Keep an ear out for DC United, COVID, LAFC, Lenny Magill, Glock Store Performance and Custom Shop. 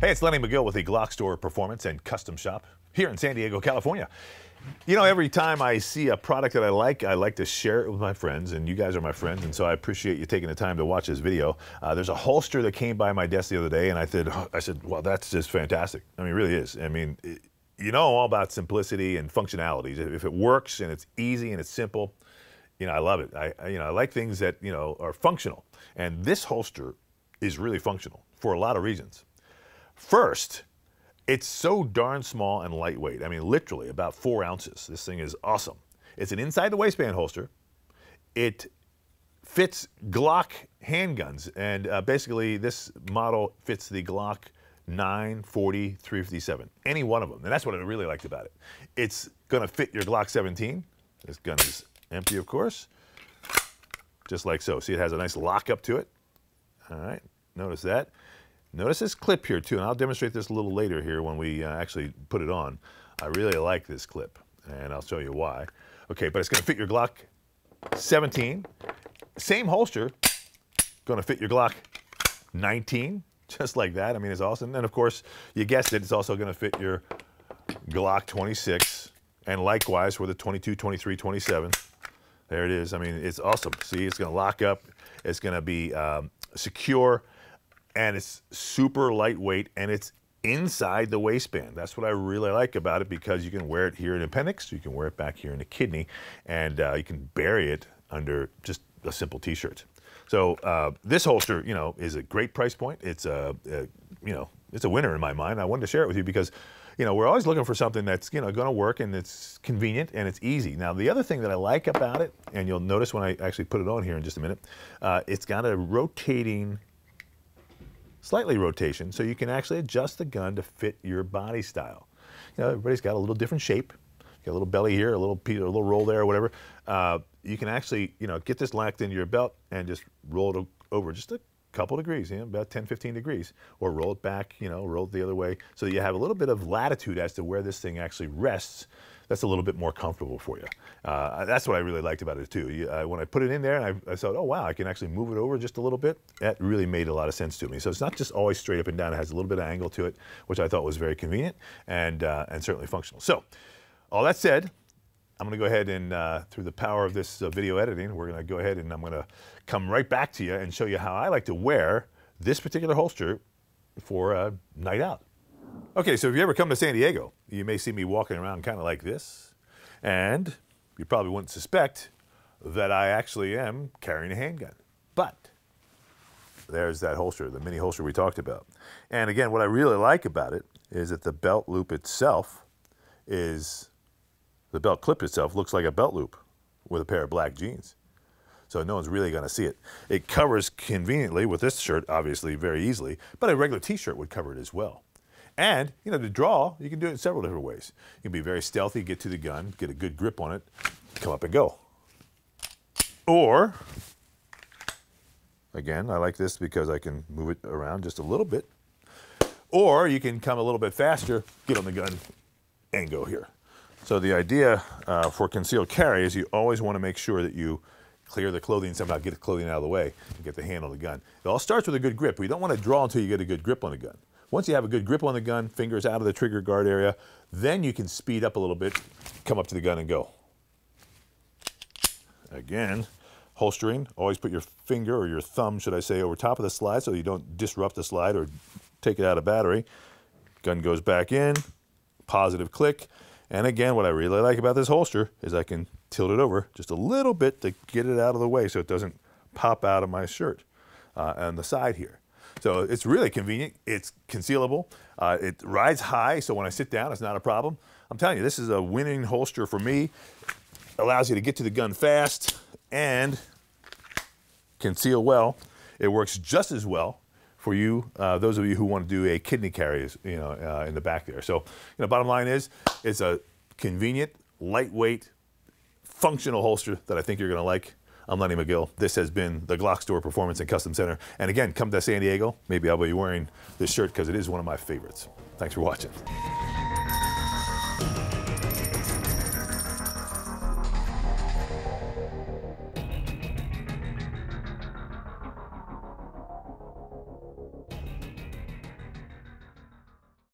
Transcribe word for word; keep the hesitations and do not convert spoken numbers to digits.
Hey, it's Lenny Magill with the Glock Store Performance and Custom Shop here in San Diego, California. You know, every time I see a product that I like, I like to share it with my friends, and you guys are my friends, and so I appreciate you taking the time to watch this video. Uh, there's a holster that came by my desk the other day, and I said, I said, well, that's just fantastic. I mean, it really is. I mean, it, you know all about simplicity and functionalities. If it works and it's easy and it's simple, you know, I love it. I, you know, I like things that, you know, are functional, and this holster is really functional for a lot of reasons. First, it's so darn small and lightweight. I mean, literally about four ounces. This thing is awesome. It's an inside the waistband holster. It fits Glock handguns, and uh, basically this model fits the Glock nine, forty, three fifty-seven, any one of them. And that's what I really liked about it. It's gonna fit your Glock seventeen. This gun is empty, of course, just like so. See, it has a nice lock up to it. All right, notice that. Notice this clip here too, and I'll demonstrate this a little later here when we uh, actually put it on. I really like this clip, and I'll show you why. Okay, but it's gonna fit your Glock seventeen. Same holster, gonna fit your Glock nineteen, just like that. I mean, it's awesome. And of course, you guessed it, it's also gonna fit your Glock twenty-six, and likewise for the twenty-two, twenty-three, twenty-seven. There it is. I mean, it's awesome. See, it's gonna lock up, it's gonna be um, secure, and it's super lightweight, and it's inside the waistband. That's what I really like about it, because you can wear it here in the appendix, you can wear it back here in the kidney, and uh, you can bury it under just a simple t-shirt. So uh, this holster, you know, is a great price point. It's a, a, you know, it's a winner in my mind. I wanted to share it with you because, you know, we're always looking for something that's, you know, going to work, and it's convenient and it's easy. Now, the other thing that I like about it, and you'll notice when I actually put it on here in just a minute, uh, it's got a rotating, slightly rotation, so you can actually adjust the gun to fit your body style. You know, everybody's got a little different shape. You got a little belly here, a little a little roll there, or whatever. Uh, you can actually, you know, get this locked into your belt and just roll it over just a couple degrees, you know, about ten, fifteen degrees, or roll it back, you know, roll it the other way, so that you have a little bit of latitude as to where this thing actually rests. That's a little bit more comfortable for you. Uh, that's what I really liked about it too. You, uh, when I put it in there, and I, I thought, oh wow, I can actually move it over just a little bit. That really made a lot of sense to me. So it's not just always straight up and down. It has a little bit of angle to it, which I thought was very convenient and uh, and certainly functional. So, all that said, I'm gonna go ahead and uh, through the power of this uh, video editing, we're gonna go ahead and I'm gonna come right back to you and show you how I like to wear this particular holster for a night out. Okay, so if you ever come to San Diego, you may see me walking around kind of like this, and you probably wouldn't suspect that I actually am carrying a handgun. But there's that holster, the mini holster we talked about. And again, what I really like about it is that the belt loop itself is, the belt clip itself looks like a belt loop with a pair of black jeans. So no one's really gonna see it. It covers conveniently with this shirt, obviously, very easily, but a regular t-shirt would cover it as well. And, you know, to draw, you can do it in several different ways. You can be very stealthy, get to the gun, get a good grip on it, come up and go. Or, again, I like this because I can move it around just a little bit. Or you can come a little bit faster, get on the gun, and go here. So the idea uh, for concealed carry is you always want to make sure that you clear the clothing somehow, get the clothing out of the way, and get the hand on the gun. It all starts with a good grip. We don't want to draw until you get a good grip on the gun. Once you have a good grip on the gun, fingers out of the trigger guard area, then you can speed up a little bit, come up to the gun and go. Again, holstering, always put your finger or your thumb, should I say, over top of the slide so you don't disrupt the slide or take it out of battery. Gun goes back in, positive click. And again, what I really like about this holster is I can tilt it over just a little bit to get it out of the way so it doesn't pop out of my shirt uh, on the side here. So it's really convenient, it's concealable, uh, it rides high, so when I sit down, it's not a problem. I'm telling you, this is a winning holster for me. Allows you to get to the gun fast and conceal well. It works just as well for you, uh, those of you who want to do a kidney carry, you know, uh, in the back there. So, you know, bottom line is, it's a convenient, lightweight, functional holster that I think you're gonna like. I'm Lenny Magill. This has been the Glock Store Performance and Custom Center. And again, come to San Diego. Maybe I'll be wearing this shirt because it is one of my favorites. Thanks for watching.